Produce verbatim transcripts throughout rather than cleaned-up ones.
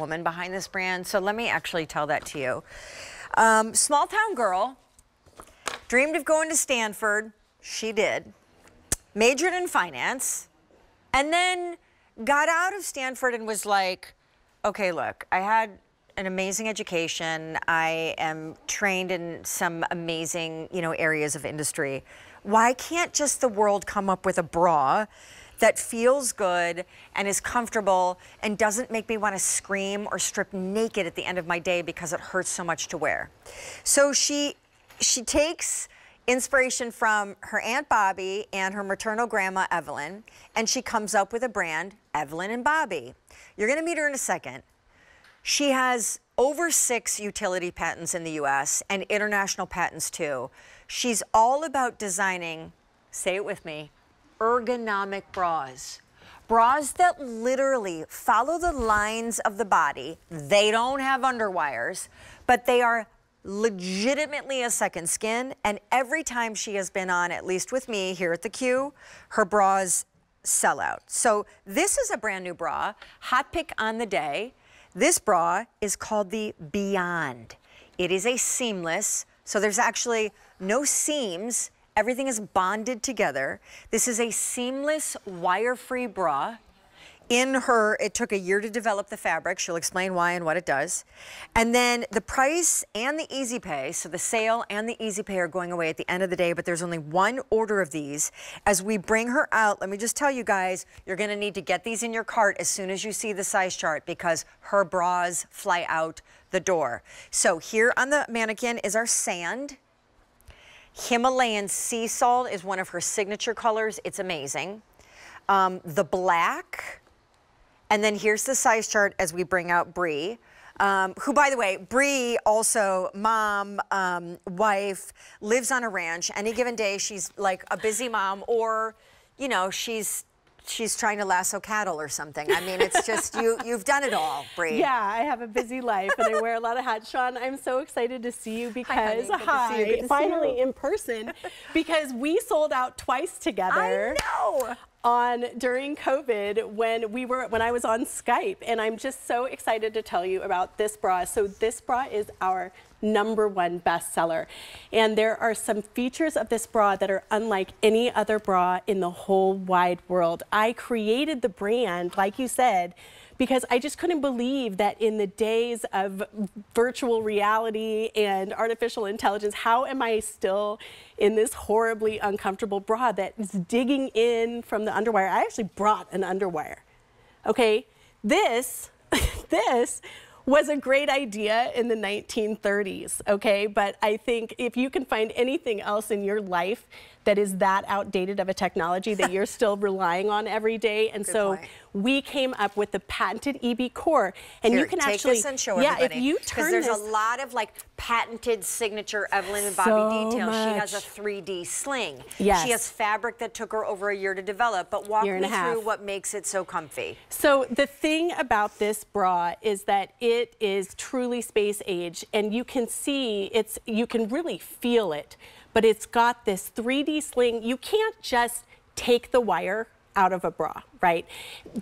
Woman behind this brand, so let me actually tell that to you. Um, small town girl, dreamed of going to Stanford, she did, majored in finance, and then got out of Stanford and was like, okay, look, I had an amazing education, I am trained in some amazing, you know, areas of industry. Why can't just the world come up with a bra that feels good and is comfortable and doesn't make me want to scream or strip naked at the end of my day because it hurts so much to wear? So she she takes inspiration from her Aunt Bobbie and her maternal grandma Evelyn, and she comes up with a brand, Evelyn and Bobbie. You're gonna meet her in a second. She has over six utility patents in the U S and international patents too. She's all about designing, say it with me, ergonomic bras. Bras that literally follow the lines of the body. They don't have underwires, but they are legitimately a second skin. And every time she has been on, at least with me here at the Q, her bras sell out. So this is a brand new bra, hot pick on the day. This bra is called the Beyond. It is a seamless, so there's actually no seams. Everything is bonded together. This is a seamless, wire-free bra. In her, it took a year to develop the fabric. She'll explain why and what it does. And then the price and the easy pay, so the sale and the easy pay are going away at the end of the day, but there's only one order of these. As we bring her out, let me just tell you guys, you're gonna need to get these in your cart as soon as you see the size chart because her bras fly out the door. So here on the mannequin is our sand. Himalayan sea salt is one of her signature colors. It's amazing. Um, the black, and then here's the size chart as we bring out Bree, um, who, by the way, Bree, also mom, um, wife, lives on a ranch. Any given day, she's like a busy mom, or, you know, she's she's trying to lasso cattle or something. I mean, it's just, you, you've done it all, Bree. Yeah, I have a busy life and I wear a lot of hats. Sean, I'm so excited to see you because, hi, hi you. Good finally good in person, because we sold out twice together. I know. On during COVID when we were when I was on Skype, and I'm just so excited to tell you about this bra. So this bra is our number one bestseller, and there are some features of this bra that are unlike any other bra in the whole wide world. I created the brand, like you said, because I just couldn't believe that in the days of virtual reality and artificial intelligence, how am I still in this horribly uncomfortable bra that's digging in from the underwire? I actually brought an underwire. Okay, this, this was a great idea in the nineteen thirties, okay? But I think if you can find anything else in your life that is that outdated of a technology that you're still relying on every day, and good so point. We came up with the patented E B Core, and here, you can take actually this and show yeah, everybody. If you turn there's this, a lot of like patented signature Evelyn and Bobbie so details. Much. She has a three D sling. Yes. She has fabric that took her over a year to develop. But walk me through what makes it so comfy. So the thing about this bra is that it is truly space age, and you can see it's you can really feel it. But it's got this three D sling. You can't just take the wire out of a bra, right?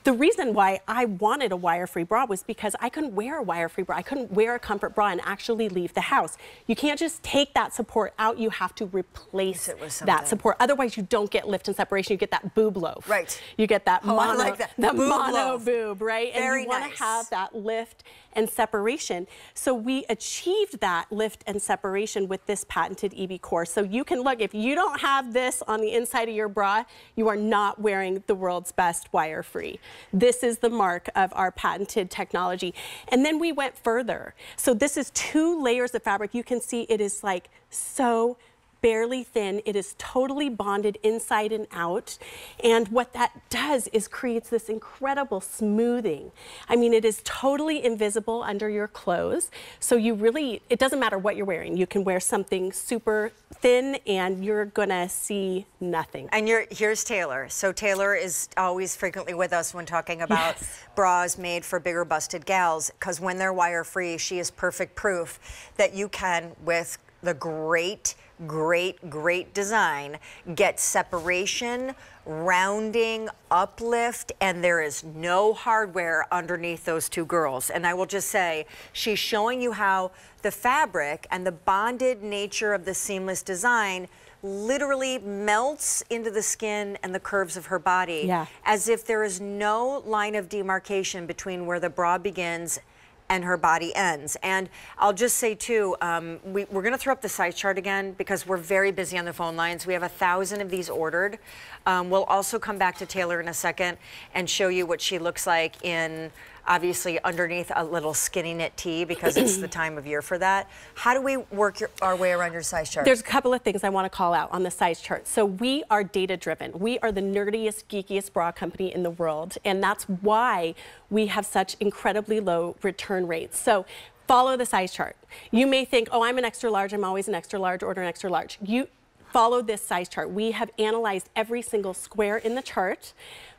The reason why I wanted a wire-free bra was because I couldn't wear a wire-free bra. I couldn't wear a comfort bra and actually leave the house. You can't just take that support out. You have to replace it with that support. Otherwise, you don't get lift and separation. You get that boob loaf. Right. You get that oh, mono, like that. that boob mono loaf. boob, right? Very and you nice. want to have that lift and separation. So we achieved that lift and separation with this patented E B Core. So you can look, if you don't have this on the inside of your bra, you are not wearing the world's best wire-free. This is the mark of our patented technology. And then we went further. So this is two layers of fabric. You can see it is like so barely thin. It is totally bonded inside and out. And what that does is creates this incredible smoothing. I mean, it is totally invisible under your clothes. So you really, it doesn't matter what you're wearing. You can wear something super thin and you're gonna see nothing. And you're, here's Taylor. So Taylor is always frequently with us when talking about yes. bras made for bigger busted gals, because when they're wire free, she is perfect proof that you can with the great, great, great design gets separation, rounding, uplift, and there is no hardware underneath those two girls. And I will just say, she's showing you how the fabric and the bonded nature of the seamless design literally melts into the skin and the curves of her body, yeah, as if there is no line of demarcation between where the bra begins and her body ends. And I'll just say too, um, we, we're gonna throw up the size chart again because we're very busy on the phone lines. We have a thousand of these ordered. Um, we'll also come back to Taylor in a second and show you what she looks like in, obviously, underneath a little skinny knit tee because it's the time of year for that. How do we work your, our way around your size chart? There's a couple of things I wanna call out on the size chart. So we are data driven. We are the nerdiest, geekiest bra company in the world, and that's why we have such incredibly low return rates. So follow the size chart. You may think, oh, I'm an extra large, I'm always an extra large, order an extra large. You follow this size chart. We have analyzed every single square in the chart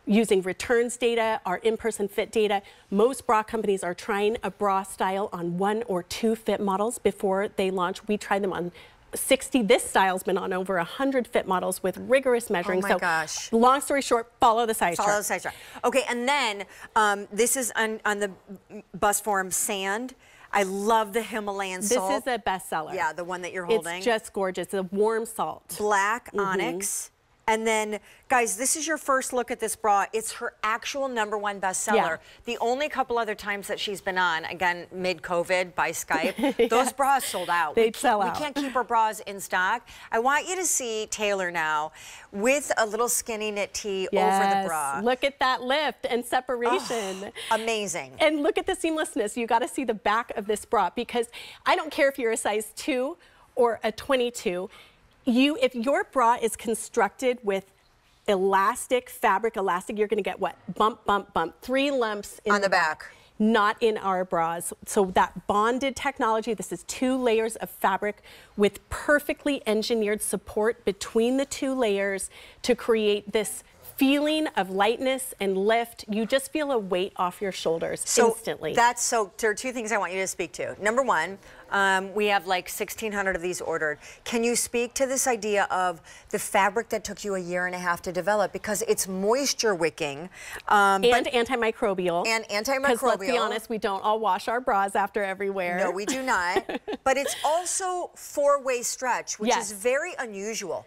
using returns data, our in-person fit data. Most bra companies are trying a bra style on one or two fit models before they launch. We try them on sixty. This style's been on over one hundred fit models with rigorous measuring. Oh my so gosh. Long story short, follow the size follow chart. Follow the size chart. Okay, and then um, this is on, on the bus form sand. I love the Himalayan salt. This is a bestseller. Yeah, the one that you're holding. It's just gorgeous. It's a warm salt. Black mm-hmm. onyx. And then, guys, this is your first look at this bra. It's her actual number one bestseller. Yeah. The only couple other times that she's been on, again, mid-COVID by Skype, yeah. those bras sold out. They sell out. We can't keep our bras in stock. I want you to see Taylor now with a little skinny knit tee yes. over the bra. Look at that lift and separation. Oh, amazing. And look at the seamlessness. You got to see the back of this bra because I don't care if you're a size two or a twenty-two. You, if your bra is constructed with elastic, fabric elastic, you're gonna get what? Bump, bump, bump. Three lumps in on the back. back. Not in our bras. So that bonded technology, this is two layers of fabric with perfectly engineered support between the two layers to create this feeling of lightness and lift. You just feel a weight off your shoulders so instantly. That's so, there are two things I want you to speak to. Number one, um, we have like sixteen hundred of these ordered. Can you speak to this idea of the fabric that took you a year and a half to develop because it's moisture wicking. Um, and but, antimicrobial. And antimicrobial. Because let's be honest, we don't all wash our bras after every wear. No, we do not. But it's also four-way stretch, which yes. is very unusual.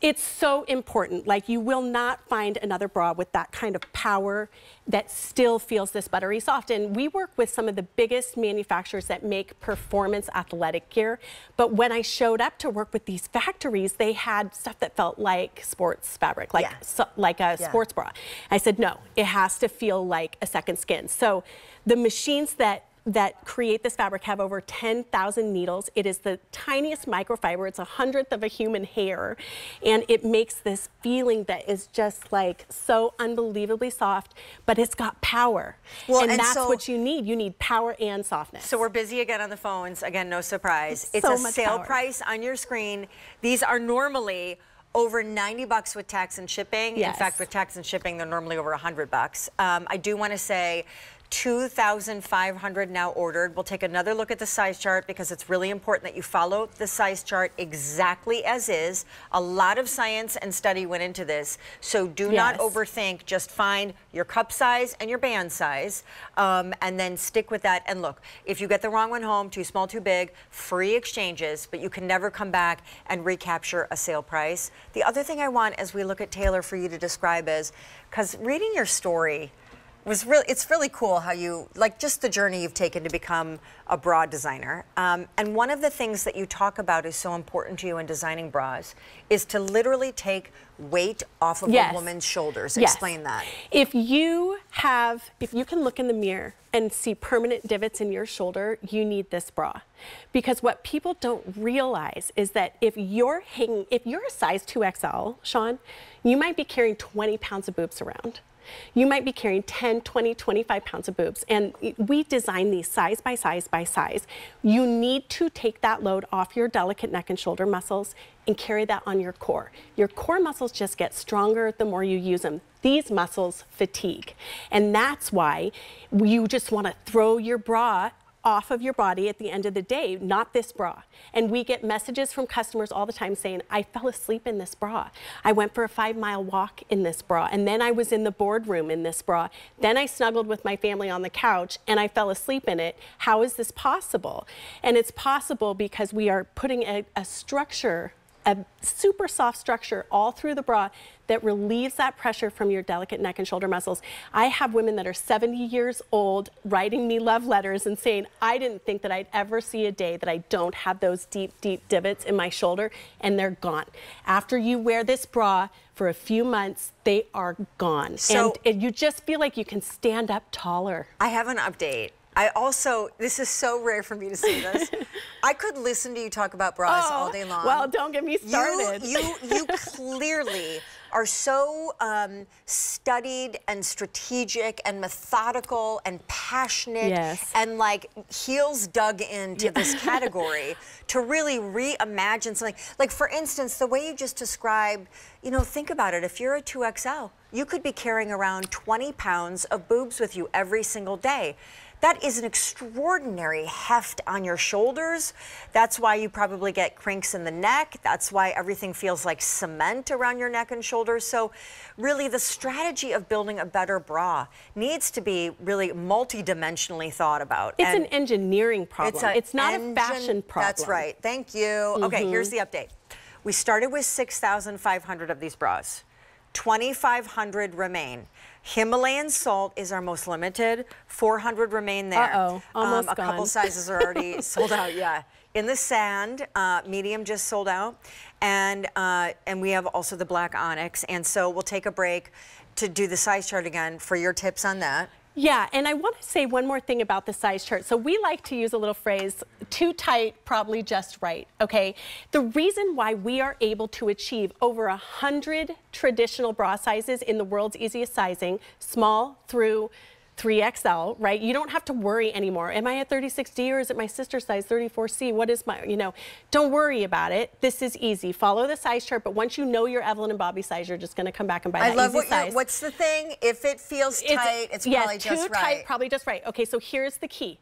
It's so important. Like, you will not find another bra with that kind of power that still feels this buttery soft. And we work with some of the biggest manufacturers that make performance athletic gear. But when I showed up to work with these factories, they had stuff that felt like sports fabric, like, yeah. so, like a yeah. sports bra. I said, no, it has to feel like a second skin. So the machines that that create this fabric have over ten thousand needles. It is the tiniest microfiber. It's a hundredth of a human hair. And it makes this feeling that is just like so unbelievably soft, but it's got power. Well, and, and that's so, what you need. You need power and softness. So we're busy again on the phones. Again, no surprise. It's, it's so a sale power. price on your screen. These are normally over ninety bucks with tax and shipping. Yes. In fact, with tax and shipping, they're normally over one hundred bucks. Um, I do want to say, two thousand five hundred now ordered. We'll take another look at the size chart because it's really important that you follow the size chart exactly as is. A lot of science and study went into this, so do yes. not overthink. Just find your cup size and your band size, um, and then stick with that. And look, if you get the wrong one home, too small, too big, free exchanges, but you can never come back and recapture a sale price. The other thing I want as we look at Taylor for you to describe is, because reading your story, was really, it's really cool how you, like just the journey you've taken to become a bra designer. Um, and one of the things that you talk about is so important to you in designing bras is to literally take weight off of yes. a woman's shoulders. Yes. Explain that. If you have, if you can look in the mirror and see permanent divots in your shoulder, you need this bra. Because what people don't realize is that if you're hanging, if you're a size two X L, Sean, you might be carrying twenty pounds of boobs around. You might be carrying ten, twenty, twenty-five pounds of boobs, and we design these size by size by size. You need to take that load off your delicate neck and shoulder muscles and carry that on your core. Your core muscles just get stronger the more you use them. These muscles fatigue, and that's why you just want to throw your bra off of your body at the end of the day, not this bra. And we get messages from customers all the time saying, I fell asleep in this bra. I went for a five mile walk in this bra. And then I was in the boardroom in this bra. Then I snuggled with my family on the couch and I fell asleep in it. How is this possible? And it's possible because we are putting a, a structure, a super soft structure all through the bra that relieves that pressure from your delicate neck and shoulder muscles. I have women that are seventy years old writing me love letters and saying, I didn't think that I'd ever see a day that I don't have those deep, deep divots in my shoulder, and they're gone. After you wear this bra for a few months, they are gone. So and you just feel like you can stand up taller. I have an update. I also, this is so rare for me to see this. I could listen to you talk about bras oh, all day long. Well, don't get me started. You, you, you clearly are so um, studied and strategic and methodical and passionate yes. and like heels dug into yeah. this category to really reimagine something. Like for instance, the way you just described, you know, think about it, if you're a two X L, you could be carrying around twenty pounds of boobs with you every single day. That is an extraordinary heft on your shoulders. That's why you probably get crinks in the neck. That's why everything feels like cement around your neck and shoulders. So really the strategy of building a better bra needs to be really multi-dimensionally thought about. It's and an engineering problem. It's, a it's not engine, a fashion problem. That's right. Thank you. Mm-hmm. Okay, here's the update. We started with six thousand five hundred of these bras. twenty-five hundred remain. Himalayan salt is our most limited. four hundred remain there. Uh-oh, almost um, a gone. Couple sizes are already sold out. Yeah, in the sand, uh, medium just sold out, and uh, and we have also the black onyx. And so we'll take a break to do the size chart again for your tips on that. Yeah, and I want to say one more thing about the size chart. So we like to use a little phrase, too tight, probably just right, okay? The reason why we are able to achieve over one hundred traditional bra sizes in the world's easiest sizing, small through three X L, right? You don't have to worry anymore. Am I at thirty-six D or is it my sister size thirty-four C? What is my, you know, don't worry about it. This is easy. Follow the size chart, but once you know your Evelyn and Bobbie size, you're just going to come back and buy that I love easy what size. What's the thing? If it feels it's, tight, it's yeah, probably just right. Too tight, probably just right. Okay, so here's the key.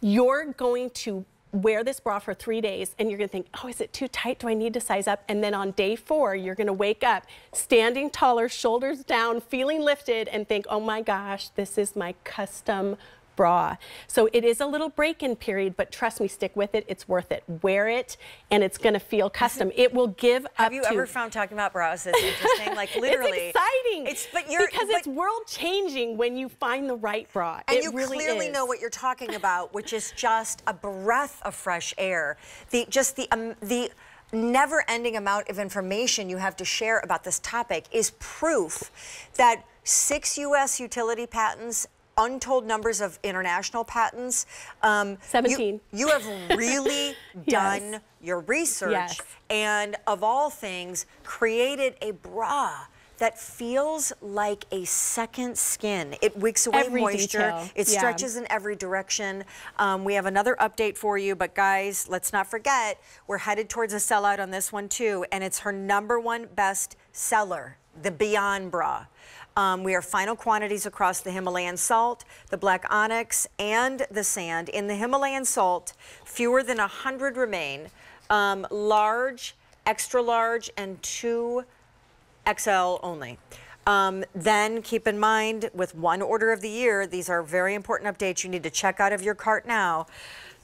You're going to wear this bra for three days and you're gonna think, oh, is it too tight? Do I need to size up? And then on day four, you're gonna wake up standing taller, shoulders down, feeling lifted, and think, oh my gosh, this is my custom bra. So it is a little break-in period, but trust me, stick with it. It's worth it. Wear it, and it's going to feel custom. It will give up to... Have you ever found talking about bras that's interesting? Like, literally... It's exciting! It's, but you're, because but, it's world-changing when you find the right bra. And it you really clearly is. Know what you're talking about, which is just a breath of fresh air. The Just the um, the... never-ending amount of information you have to share about this topic is proof that six U S utility patents, untold numbers of international patents. Um, seventeen. You, you have really yes. done your research yes. and, of all things, created a bra that feels like a second skin. It wicks away every moisture. Detail. It yeah. stretches in every direction. Um, we have another update for you, but guys, let's not forget, we're headed towards a sellout on this one too, and it's her number one best seller, the Beyond Bra. Um, we are final quantities across the Himalayan salt, the black onyx, and the sand. In the Himalayan salt, fewer than one hundred remain. Um, large, extra large, and two X L only. Um, then keep in mind, with one order of the year, these are very important updates you need to check out of your cart now.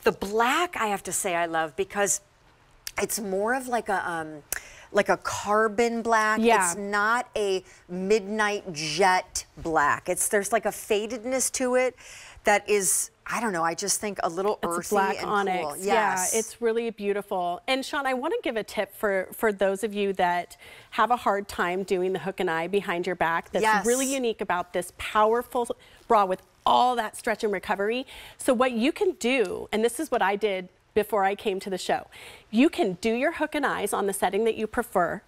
The black, I have to say, I love because it's more of like a... Um, like a carbon black. Yeah. It's not a midnight jet black. It's there's like a fadedness to it that is, I don't know, I just think a little it's earthy black and onyx. Cool. Yes. Yeah, it's really beautiful. And Sean, I want to give a tip for, for those of you that have a hard time doing the hook and eye behind your back that's yes. really unique about this powerful bra with all that stretch and recovery. So what you can do, and this is what I did before I came to the show. You can do your hook and eyes on the setting that you prefer,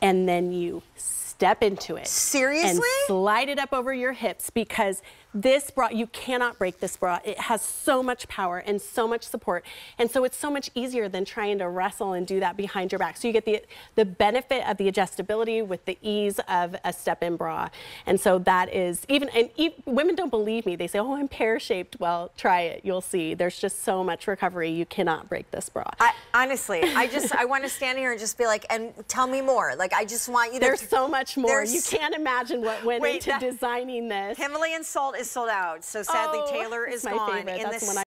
and then you step into it. Seriously? And slide it up over your hips, because This bra, you cannot break this bra. It has so much power and so much support. And so it's so much easier than trying to wrestle and do that behind your back. So you get the, the benefit of the adjustability with the ease of a step-in bra. And so that is, even, and even, women don't believe me. They say, oh, I'm pear-shaped. Well, try it. You'll see. There's just so much recovery. You cannot break this bra. I, honestly, I just, I want to stand here and just be like, and tell me more. Like, I just want you to. There's so much more. There's, you can't imagine what went Wait, into that, designing this. Himalayan salt is sold out, so sadly oh, Taylor is gone. Favorite. In That's this.